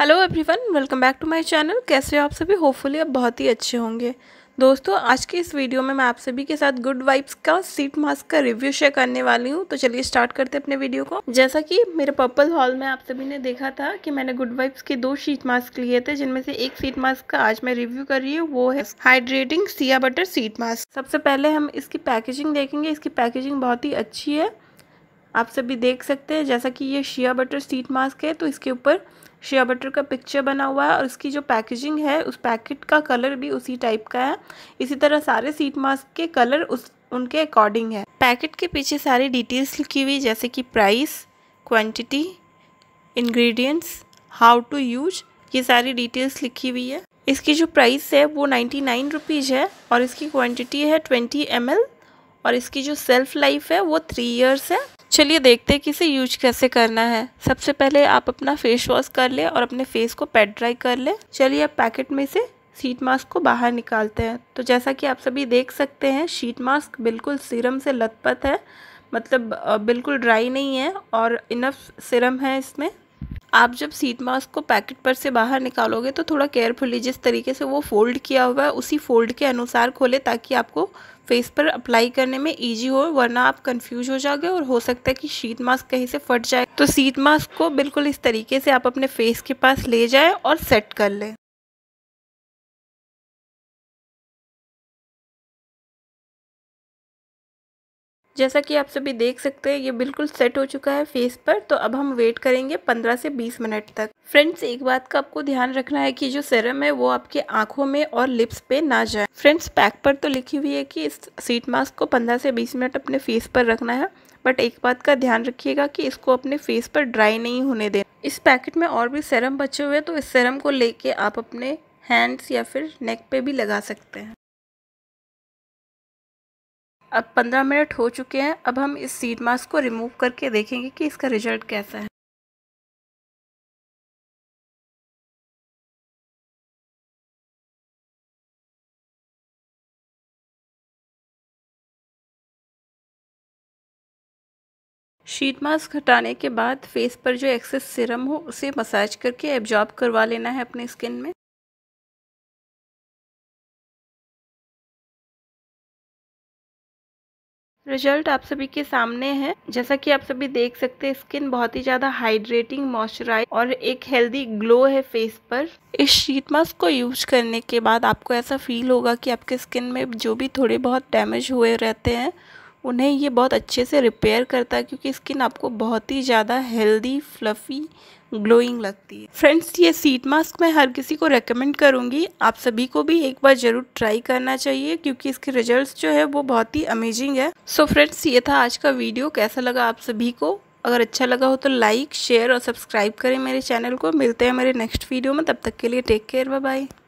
Hello everyone, welcome back to my channel. कैसे हो आप सभी? होपफुली आप बहुत ही अच्छे होंगे। दोस्तों, आज की इस वीडियो में मैं आप सभी के साथ गुड वाइब्स का सीट मास्क का रिव्यू शेयर करने वाली हूँ। तो चलिए स्टार्ट करते हैं अपने वीडियो को। जैसा कि मेरे पर्पल हॉल में आप सभी ने देखा था कि मैंने गुड वाइब्स के दो सीट मास्क लिए थे, जिनमें से एक सीट मास्क का आज मैं रिव्यू कर रही हूँ। वो है hydrating shea butter sheet mask. सबसे पहले हम इसकी पैकेजिंग देखेंगे। इसकी पैकेजिंग बहुत ही अच्छी है, आप सभी देख सकते हैं। जैसा कि ये शिया बटर सीट मास्क है तो इसके ऊपर शिया बटर का पिक्चर बना हुआ है और इसकी जो पैकेजिंग है उस पैकेट का कलर भी उसी टाइप का है। इसी तरह सारे सीट मास्क के कलर उनके अकॉर्डिंग है। पैकेट के पीछे सारी डिटेल्स लिखी हुई, जैसे कि price, quantity, ingredients, how to use, ये सारी डिटेल्स लिखी हुई है। इसकी जो प्राइस है वो 99 रुपीज़ है और इसकी क्वान्टिटी है 20 ml और इसकी जो सेल्फ लाइफ है वो 3 ईयर्स है। चलिए देखते हैं कि इसे यूज कैसे करना है। सबसे पहले आप अपना फेस वॉश कर ले और अपने फेस को पैड ड्राई कर ले। चलिए अब पैकेट में से सीट मास्क को बाहर निकालते हैं। तो जैसा कि आप सभी देख सकते हैं, सीट मास्क बिल्कुल सीरम से लथपथ है, मतलब बिल्कुल ड्राई नहीं है और इनफ सीरम है इसमें। आप जब सीट मास्क को पैकेट पर से बाहर निकालोगे तो थोड़ा केयरफुली, जिस तरीके से वो फोल्ड किया हुआ है उसी फोल्ड के अनुसार खोलें, ताकि आपको फेस पर अप्लाई करने में इजी हो, वरना आप कंफ्यूज हो जाओगे और हो सकता है कि सीट मास्क कहीं से फट जाए। तो सीट मास्क को बिल्कुल इस तरीके से आप अपने फेस के पास ले जाएं और सेट कर लें। जैसा कि आप सभी देख सकते हैं, ये बिल्कुल सेट हो चुका है फेस पर। तो अब हम वेट करेंगे 15 से 20 मिनट तक। फ्रेंड्स, एक बात का आपको ध्यान रखना है कि जो सीरम है वो आपके आंखों में और लिप्स पे ना जाए। फ्रेंड्स, पैक पर तो लिखी हुई है कि इस सीट मास्क को 15 से 20 मिनट अपने फेस पर रखना है, बट एक बात का ध्यान रखिएगा कि इसको अपने फेस पर ड्राई नहीं होने दें। इस पैकेट में और भी सीरम बचे हुए हैं, तो इस सीरम को लेके आप अपने हैंड्स या फिर नेक पे भी लगा सकते हैं। अब 15 मिनट हो चुके हैं। अब हम इस सीट मास्क को रिमूव करके देखेंगे कि इसका रिजल्ट कैसा है। शीट मास्क हटाने के बाद फेस पर जो एक्सेस सीरम हो उसे मसाज करके एब्जॉर्ब करवा लेना है अपने स्किन में। रिजल्ट आप सभी के सामने है। जैसा कि आप सभी देख सकते हैं, स्किन बहुत ही ज़्यादा हाइड्रेटिंग, मॉइस्चराइज और एक हेल्दी ग्लो है फेस पर। इस शीट मास्क को यूज करने के बाद आपको ऐसा फील होगा कि आपके स्किन में जो भी थोड़े बहुत डैमेज हुए रहते हैं उन्हें ये बहुत अच्छे से रिपेयर करता है, क्योंकि स्किन आपको बहुत ही ज़्यादा हेल्दी, फ्लफ़ी, ग्लोइंग लगती है। फ्रेंड्स, ये सीट मास्क मैं हर किसी को रेकमेंड करूँगी। आप सभी को भी एक बार ज़रूर ट्राई करना चाहिए, क्योंकि इसके रिजल्ट्स जो है वो बहुत ही अमेजिंग है। सो फ्रेंड्स, ये था आज का वीडियो। कैसा लगा आप सभी को? अगर अच्छा लगा हो तो लाइक, शेयर और सब्सक्राइब करें मेरे चैनल को। मिलते हैं मेरे नेक्स्ट वीडियो में, तब तक के लिए टेक केयर, बाय बाय।